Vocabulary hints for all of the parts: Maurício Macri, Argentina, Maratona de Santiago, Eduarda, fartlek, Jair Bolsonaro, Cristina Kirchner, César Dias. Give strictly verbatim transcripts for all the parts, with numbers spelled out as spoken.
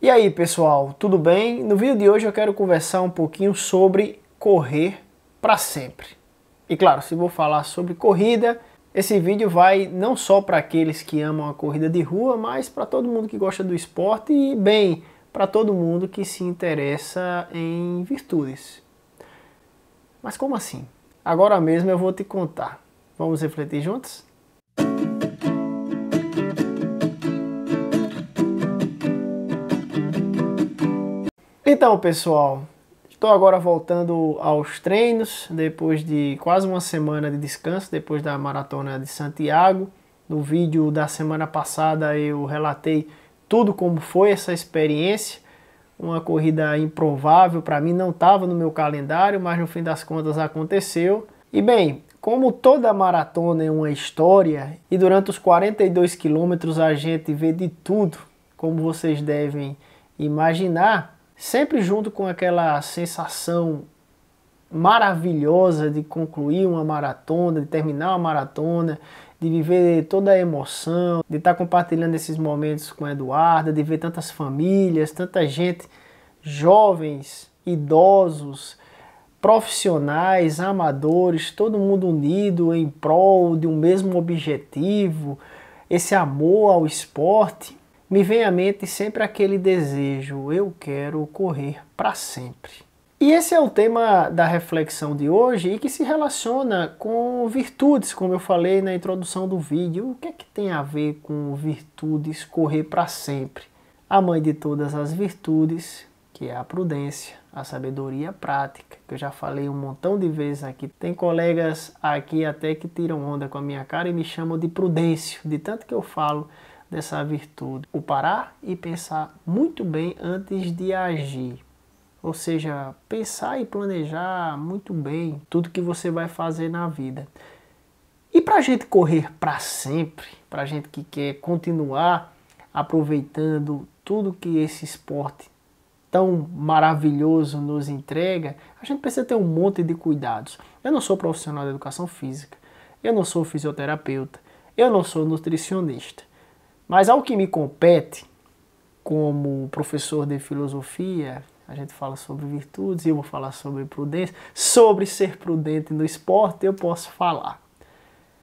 E aí, pessoal, tudo bem? No vídeo de hoje eu quero conversar um pouquinho sobre correr para sempre. E claro, se vou falar sobre corrida, esse vídeo vai não só para aqueles que amam a corrida de rua, mas para todo mundo que gosta do esporte e, bem, para todo mundo que se interessa em virtudes. Mas como assim? Agora mesmo eu vou te contar. Vamos refletir juntos? Então, pessoal, estou agora voltando aos treinos, depois de quase uma semana de descanso, depois da Maratona de Santiago. No vídeo da semana passada eu relatei tudo como foi essa experiência. Uma corrida improvável, para mim não estava no meu calendário, mas no fim das contas aconteceu. E bem, como toda maratona é uma história, e durante os quarenta e dois quilômetros a gente vê de tudo, como vocês devem imaginar, sempre junto com aquela sensação maravilhosa de concluir uma maratona, de terminar uma maratona, de viver toda a emoção, de estar compartilhando esses momentos com a Eduarda, de ver tantas famílias, tanta gente, jovens, idosos, profissionais, amadores, todo mundo unido em prol de um mesmo objetivo, esse amor ao esporte, me vem à mente sempre aquele desejo, eu quero correr para sempre. E esse é o tema da reflexão de hoje e que se relaciona com virtudes, como eu falei na introdução do vídeo. O que é que tem a ver com virtudes, correr para sempre? A mãe de todas as virtudes, que é a prudência, a sabedoria prática, que eu já falei um montão de vezes aqui. Tem colegas aqui até que tiram onda com a minha cara e me chamam de prudêncio, de tanto que eu falo dessa virtude. O parar e pensar muito bem antes de agir. Ou seja, pensar e planejar muito bem tudo que você vai fazer na vida. E para a gente correr para sempre, para a gente que quer continuar aproveitando tudo que esse esporte tão maravilhoso nos entrega, a gente precisa ter um monte de cuidados. Eu não sou profissional de educação física, eu não sou fisioterapeuta, eu não sou nutricionista. Mas ao que me compete, como professor de filosofia, a gente fala sobre virtudes, eu vou falar sobre prudência, sobre ser prudente no esporte, eu posso falar.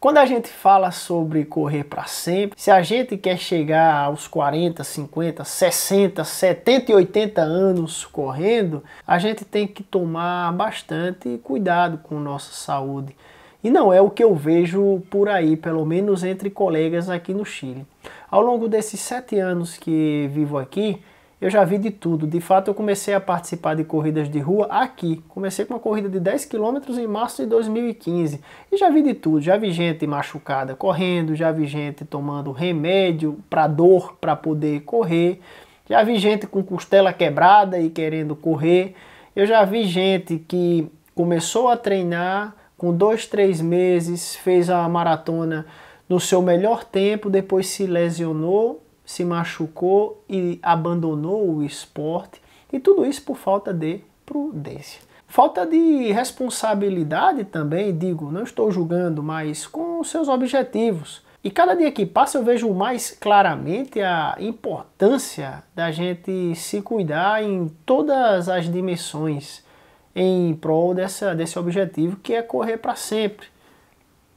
Quando a gente fala sobre correr para sempre, se a gente quer chegar aos quarenta, cinquenta, sessenta, setenta e oitenta anos correndo, a gente tem que tomar bastante cuidado com a nossa saúde. E não é o que eu vejo por aí, pelo menos entre colegas aqui no Chile. Ao longo desses sete anos que vivo aqui, eu já vi de tudo. De fato, eu comecei a participar de corridas de rua aqui. Comecei com uma corrida de dez quilômetros em março de dois mil e quinze. E já vi de tudo. Já vi gente machucada correndo, já vi gente tomando remédio para dor para poder correr. Já vi gente com costela quebrada e querendo correr. Eu já vi gente que começou a treinar com dois, três meses, fez a maratona no seu melhor tempo, depois se lesionou, se machucou e abandonou o esporte, e tudo isso por falta de prudência. Falta de responsabilidade também, digo, não estou julgando, mas com seus objetivos. E cada dia que passa eu vejo mais claramente a importância da gente se cuidar em todas as dimensões em prol dessa, desse objetivo que é correr para sempre.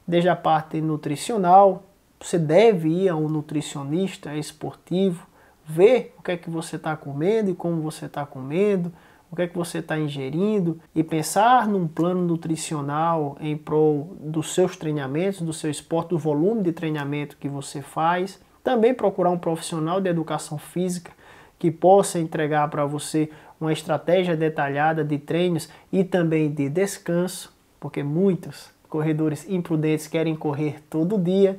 Desde a parte nutricional, você deve ir a um nutricionista esportivo, ver o que é que você está comendo e como você está comendo, o que é que você está ingerindo e pensar num plano nutricional em prol dos seus treinamentos, do seu esporte, do volume de treinamento que você faz. Também procurar um profissional de educação física que possa entregar para você uma estratégia detalhada de treinos e também de descanso, porque muitos corredores imprudentes querem correr todo dia,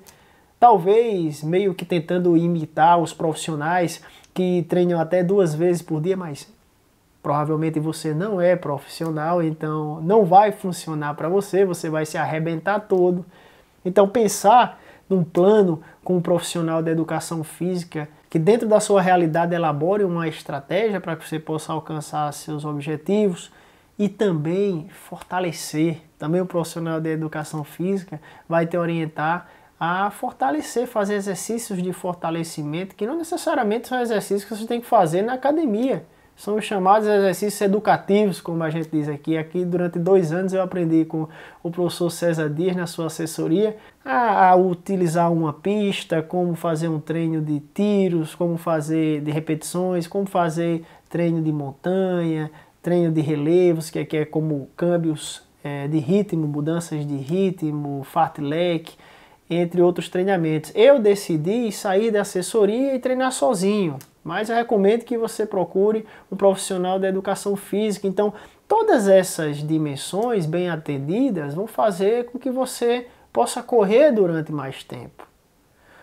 talvez meio que tentando imitar os profissionais que treinam até duas vezes por dia, mas provavelmente você não é profissional, então não vai funcionar para você, você vai se arrebentar todo. Então pensar num plano com um profissional da educação física que dentro da sua realidade elabore uma estratégia para que você possa alcançar seus objetivos e também fortalecer. Também o profissional da educação física vai te orientar a fortalecer, fazer exercícios de fortalecimento, que não necessariamente são exercícios que você tem que fazer na academia. São os chamados exercícios educativos, como a gente diz aqui. Aqui durante dois anos eu aprendi com o professor César Dias, na sua assessoria, a, a utilizar uma pista, como fazer um treino de tiros, como fazer de repetições, como fazer treino de montanha, treino de relevos, que aqui é como câmbios é, de ritmo, mudanças de ritmo, fartlek, entre outros treinamentos. Eu decidi sair da assessoria e treinar sozinho, mas eu recomendo que você procure um profissional da educação física. Então, todas essas dimensões bem atendidas vão fazer com que você possa correr durante mais tempo.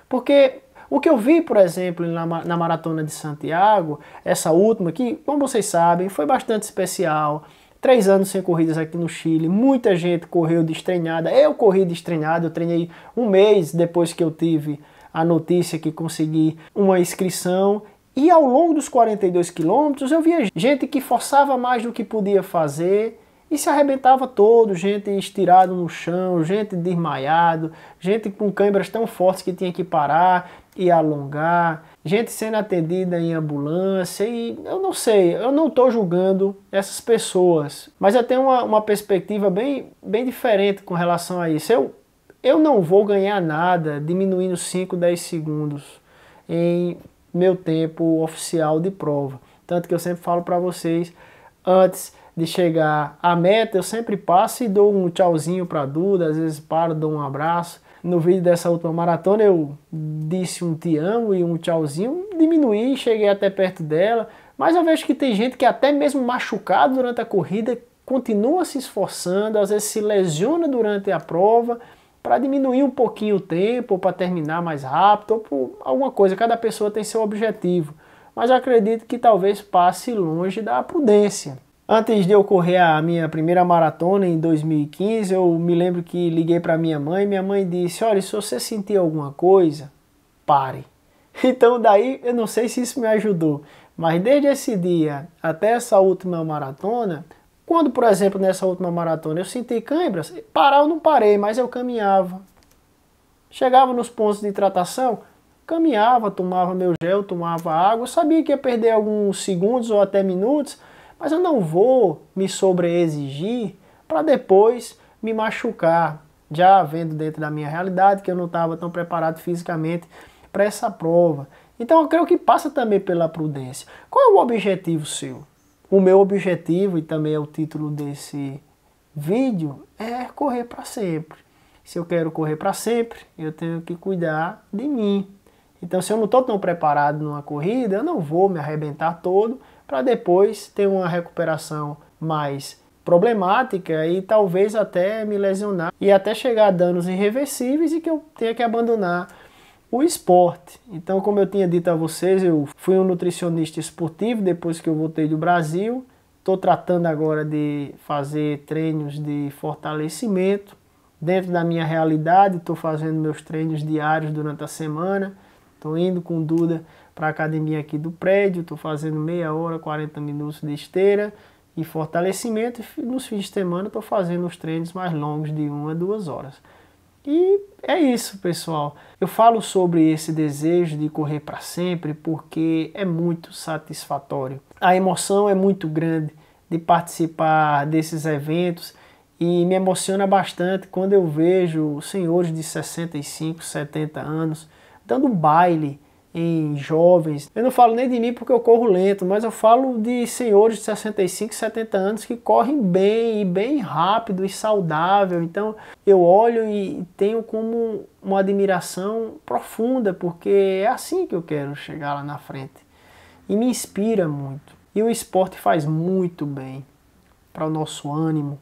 Porque o que eu vi, por exemplo, na Maratona de Santiago, essa última que, como vocês sabem, foi bastante especial. Três anos sem corridas aqui no Chile, muita gente correu destreinada. Eu corri destreinado, eu treinei um mês depois que eu tive a notícia que consegui uma inscrição. E ao longo dos quarenta e dois quilômetros eu via gente que forçava mais do que podia fazer e se arrebentava todo, gente estirada no chão, gente desmaiado, gente com câimbras tão fortes que tinha que parar e alongar, gente sendo atendida em ambulância. E eu não sei, eu não estou julgando essas pessoas, mas eu tenho uma, uma perspectiva bem, bem diferente com relação a isso. Eu, eu não vou ganhar nada diminuindo cinco, dez segundos em meu tempo oficial de prova. Tanto que eu sempre falo para vocês, antes de chegar à meta, eu sempre passo e dou um tchauzinho para a Duda, às vezes paro, dou um abraço. No vídeo dessa última maratona eu disse um te amo e um tchauzinho, diminuí, cheguei até perto dela, mas eu vejo que tem gente que até mesmo machucado durante a corrida, continua se esforçando, às vezes se lesiona durante a prova, para diminuir um pouquinho o tempo, ou para terminar mais rápido, ou por alguma coisa. Cada pessoa tem seu objetivo. Mas eu acredito que talvez passe longe da prudência. Antes de eu correr a minha primeira maratona, em dois mil e quinze, eu me lembro que liguei para minha mãe. Minha mãe disse, olha, se você sentir alguma coisa, pare. Então daí, eu não sei se isso me ajudou. Mas desde esse dia até essa última maratona, quando, por exemplo, nessa última maratona eu senti câimbras, parar eu não parei, mas eu caminhava. Chegava nos pontos de hidratação, caminhava, tomava meu gel, tomava água. Eu sabia que ia perder alguns segundos ou até minutos, mas eu não vou me sobreexigir para depois me machucar. Já vendo dentro da minha realidade que eu não estava tão preparado fisicamente para essa prova. Então eu creio que passa também pela prudência. Qual é o objetivo seu? O meu objetivo, e também é o título desse vídeo, é correr para sempre. Se eu quero correr para sempre, eu tenho que cuidar de mim. Então, se eu não estou tão preparado numa corrida, eu não vou me arrebentar todo para depois ter uma recuperação mais problemática e talvez até me lesionar e até chegar a danos irreversíveis e que eu tenha que abandonar o esporte. Então, como eu tinha dito a vocês, eu fui um nutricionista esportivo depois que eu voltei do Brasil. Estou tratando agora de fazer treinos de fortalecimento. Dentro da minha realidade, estou fazendo meus treinos diários durante a semana. Estou indo com Duda para a academia aqui do prédio. Estou fazendo meia hora, quarenta minutos de esteira e fortalecimento. E nos fins de semana estou fazendo os treinos mais longos de uma a duas horas. E é isso, pessoal. Eu falo sobre esse desejo de correr para sempre porque é muito satisfatório. A emoção é muito grande de participar desses eventos e me emociona bastante quando eu vejo senhores de sessenta e cinco, setenta anos dando baile em jovens. Eu não falo nem de mim porque eu corro lento, mas eu falo de senhores de sessenta e cinco, setenta anos que correm bem, e bem rápido e saudável. Então eu olho e tenho como uma admiração profunda, porque é assim que eu quero chegar lá na frente. E me inspira muito. E o esporte faz muito bem para o nosso ânimo,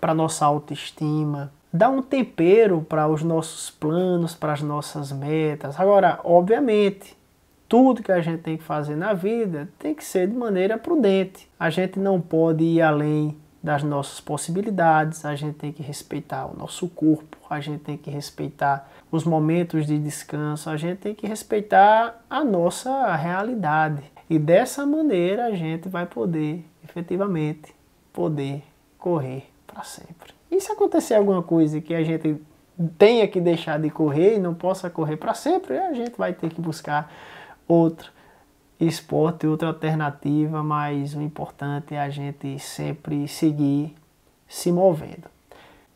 para a nossa autoestima. Dá um tempero para os nossos planos, para as nossas metas. Agora, obviamente, tudo que a gente tem que fazer na vida tem que ser de maneira prudente. A gente não pode ir além das nossas possibilidades, a gente tem que respeitar o nosso corpo, a gente tem que respeitar os momentos de descanso, a gente tem que respeitar a nossa realidade. E dessa maneira a gente vai poder, efetivamente, poder correr para sempre. E se acontecer alguma coisa que a gente tenha que deixar de correr e não possa correr para sempre, a gente vai ter que buscar outro esporte, outra alternativa, mas o importante é a gente sempre seguir se movendo.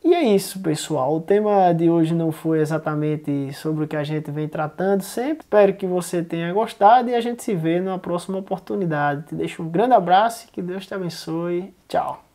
E é isso, pessoal. O tema de hoje não foi exatamente sobre o que a gente vem tratando sempre. Espero que você tenha gostado e a gente se vê numa próxima oportunidade. Te deixo um grande abraço, que Deus te abençoe. Tchau!